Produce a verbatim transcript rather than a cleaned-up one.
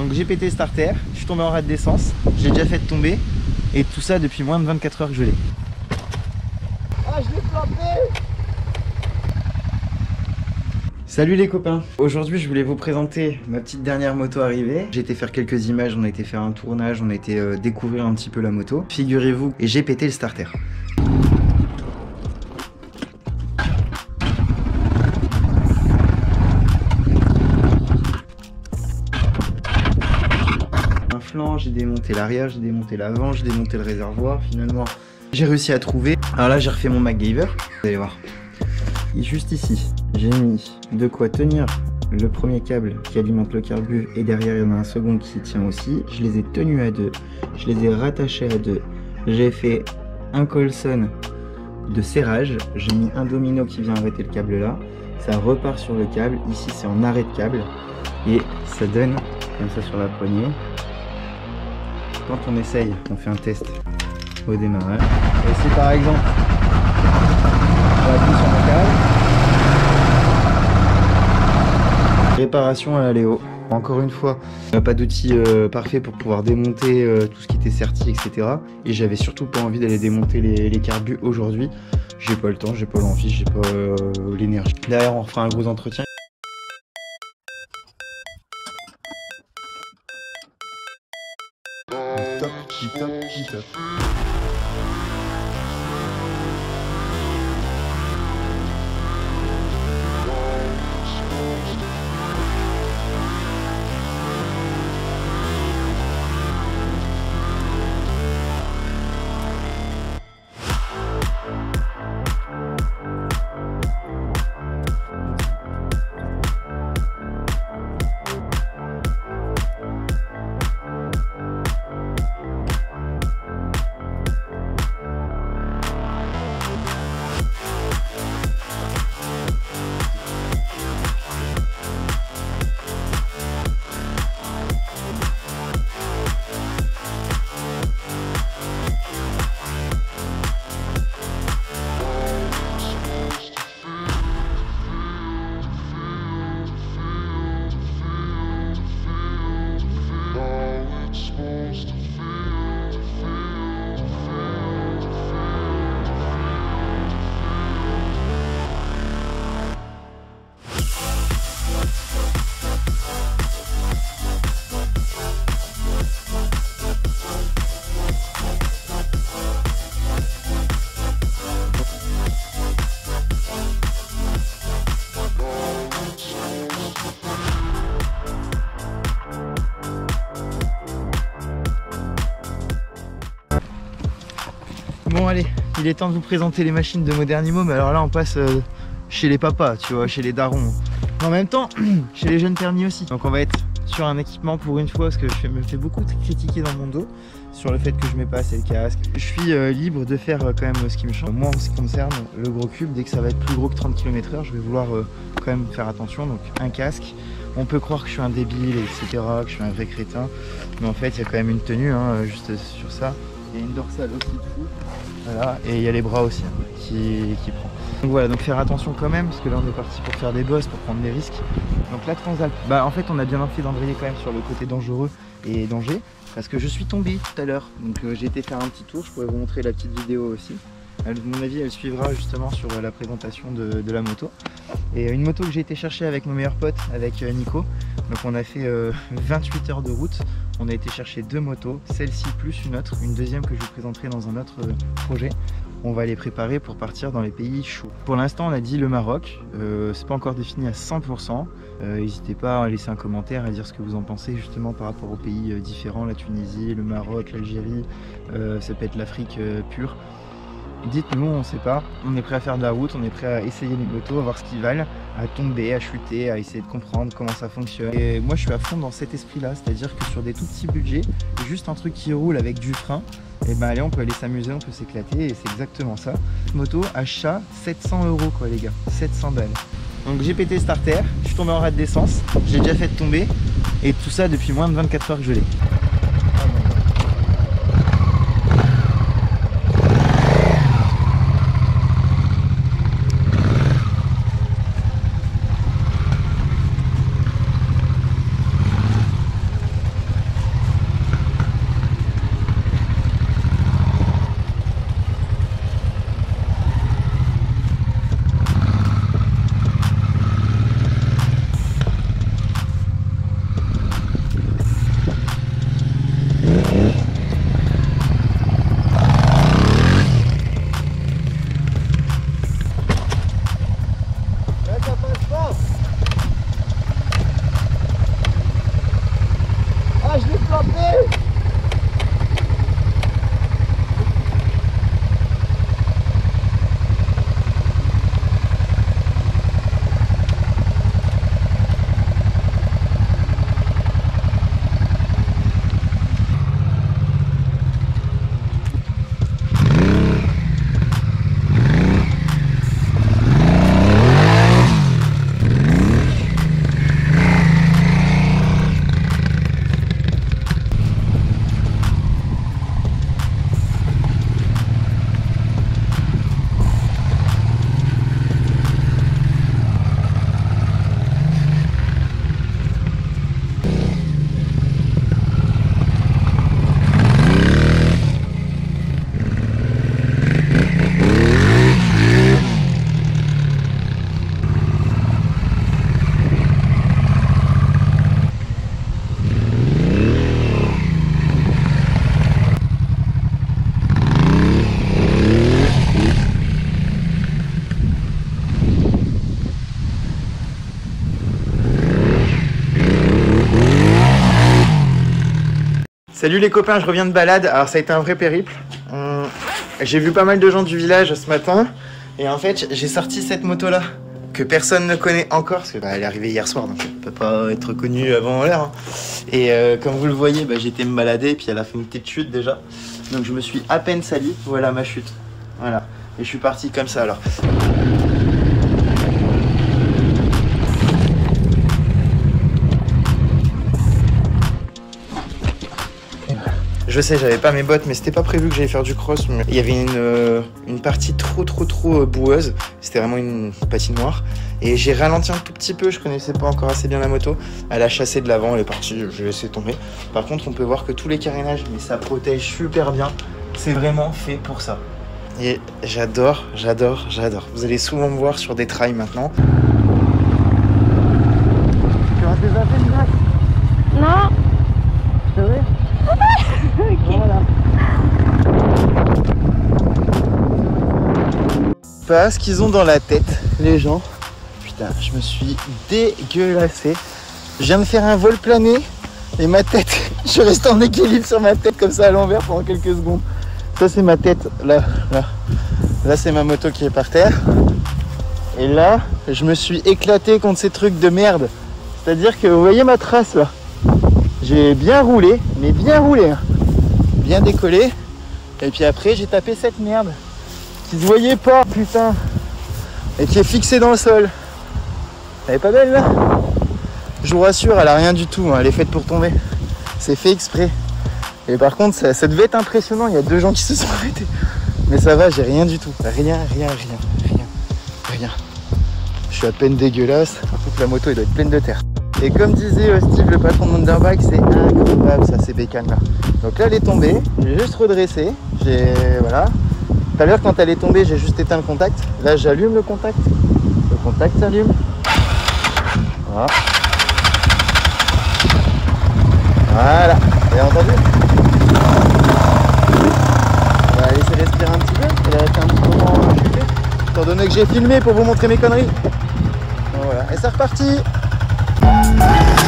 Donc j'ai pété cet artère, je suis tombé en rade d'essence, j'ai déjà fait de tomber, et tout ça depuis moins de vingt-quatre heures que je l'ai. Ah, je l'ai planté. Salut les copains. Aujourd'hui je voulais vous présenter ma petite dernière moto arrivée. J'ai été faire quelques images, on a été faire un tournage, on a été euh, découvrir un petit peu la moto. Figurez-vous, et j'ai pété le starter. Un flanc, j'ai démonté l'arrière, j'ai démonté l'avant, j'ai démonté le réservoir. Finalement j'ai réussi à trouver. Alors là j'ai refait mon MacGyver, vous allez voir. Et juste ici, j'ai mis de quoi tenir le premier câble qui alimente le carbu, et derrière il y en a un second qui tient aussi. Je les ai tenus à deux, je les ai rattachés à deux. J'ai fait un colson de serrage, j'ai mis un domino qui vient arrêter le câble là. Ça repart sur le câble, ici c'est en arrêt de câble. Et ça donne comme ça sur la poignée. Quand on essaye, on fait un test au démarrage. Et si par exemple, j'appuie sur mon câble. Réparation à la Léo. Encore une fois, pas d'outils euh, parfait pour pouvoir démonter euh, tout ce qui était serti, et cetera. Et j'avais surtout pas envie d'aller démonter les, les carbus aujourd'hui. J'ai pas le temps, j'ai pas l'envie, j'ai pas euh, l'énergie. Derrière, on refera un gros entretien. Top, top, top. Bon allez, il est temps de vous présenter les machines de Modernimo, mais alors là on passe euh, chez les papas, tu vois, chez les darons. En même temps, chez les jeunes permis aussi. Donc on va être sur un équipement pour une fois, parce que je me fais beaucoup critiquer dans mon dos sur le fait que je mets pas assez le casque. Je suis euh, libre de faire euh, quand même ce qui me chante. Moi en ce qui concerne le gros cube, dès que ça va être plus gros que trente kilomètres heure, je vais vouloir euh, quand même faire attention, donc un casque. On peut croire que je suis un débile, et cetera, que je suis un vrai crétin, mais en fait il y a quand même une tenue, hein, juste sur ça. Il y a une dorsale aussi dessous. Voilà, et il y a les bras aussi hein, qui, qui prend. Donc voilà, donc faire attention quand même, parce que là on est parti pour faire des bosses, pour prendre des risques. Donc la Transalp, bah en fait on a bien envie d'embrayer quand même sur le côté dangereux et danger, parce que je suis tombé tout à l'heure. Donc euh, j'ai été faire un petit tour, je pourrais vous montrer la petite vidéo aussi. À mon avis, elle suivra justement sur la présentation de, de la moto. Et une moto que j'ai été chercher avec mon meilleur pote, avec Nico. Donc on a fait euh, vingt-huit heures de route. On a été chercher deux motos, celle-ci plus une autre, une deuxième que je vous présenterai dans un autre projet. On va les préparer pour partir dans les pays chauds. Pour l'instant, on a dit le Maroc. Euh, c'est pas encore défini à cent pour cent. Euh, n'hésitez pas à laisser un commentaire, à dire ce que vous en pensez justement par rapport aux pays différents, la Tunisie, le Maroc, l'Algérie, euh, ça peut être l'Afrique euh, pure. Dites-nous, on ne sait pas, on est prêt à faire de la route, on est prêt à essayer les motos, à voir ce qu'ils valent, à tomber, à chuter, à essayer de comprendre comment ça fonctionne. Et moi je suis à fond dans cet esprit-là, c'est-à-dire que sur des tout petits budgets, juste un truc qui roule avec du frein, et ben allez, on peut aller s'amuser, on peut s'éclater, et c'est exactement ça. Moto, achat, sept cents euros quoi les gars, sept cents balles. Donc j'ai pété cet artère, je suis tombé en rade d'essence, j'ai déjà fait de tomber, et tout ça depuis moins de vingt-quatre heures que je l'ai. Salut les copains, je reviens de balade. Alors ça a été un vrai périple. Hum, j'ai vu pas mal de gens du village ce matin. Et en fait, j'ai sorti cette moto-là, que personne ne connaît encore, parce qu'elle bah, est arrivée hier soir, donc elle ne peut pas être connue avant l'heure. Hein. Et euh, comme vous le voyez, bah, j'étais me balader, puis elle a fait une petite chute déjà. Donc je me suis à peine sali. Voilà ma chute. Voilà. Et je suis parti comme ça alors. Je sais, j'avais pas mes bottes, mais c'était pas prévu que j'allais faire du cross. Il y avait une, euh, une partie trop, trop, trop boueuse. C'était vraiment une patinoire. Et j'ai ralenti un tout petit peu, je connaissais pas encore assez bien la moto. Elle a chassé de l'avant, elle est partie, je l'ai laissé tomber. Par contre, on peut voir que tous les carénages, mais ça protège super bien. C'est vraiment fait pour ça. Et j'adore, j'adore, j'adore. Vous allez souvent me voir sur des trails maintenant. Tu as déjà fait une race ? Non. C'est vrai ? Okay. Voilà. Pas ce qu'ils ont dans la tête, les gens. Putain, je me suis dégueulassé. Je viens de faire un vol plané et ma tête, je reste en équilibre sur ma tête comme ça à l'envers pendant quelques secondes. Ça c'est ma tête, là, là. Là c'est ma moto qui est par terre. Et là, je me suis éclaté contre ces trucs de merde. C'est-à-dire que vous voyez ma trace là. J'ai bien roulé, mais bien roulé. Bien décollé, et puis après j'ai tapé cette merde qui se voyait pas, putain, et qui est fixée dans le sol. Elle est pas belle là? Je vous rassure, elle a rien du tout, hein. Elle est faite pour tomber, c'est fait exprès. Et par contre ça, ça devait être impressionnant, il y a deux gens qui se sont arrêtés, mais ça va, j'ai rien du tout, rien, rien, rien, rien, rien. Je suis à peine dégueulasse, surtout que la moto elle doit être pleine de terre. Et comme disait Steve, le patron de Wonderbike, c'est incroyable ça, ces bécanes là. Donc là elle est tombée, j'ai juste redressé, j'ai, voilà. Tout à l'heure quand elle est tombée, j'ai juste éteint le contact. Là j'allume le contact, le contact s'allume. Voilà. Voilà, vous avez entendu? On va laisser respirer un petit peu, elle a été un petit moment occupée, étant donné que j'ai filmé pour vous montrer mes conneries. Donc, voilà, et c'est reparti. Bye.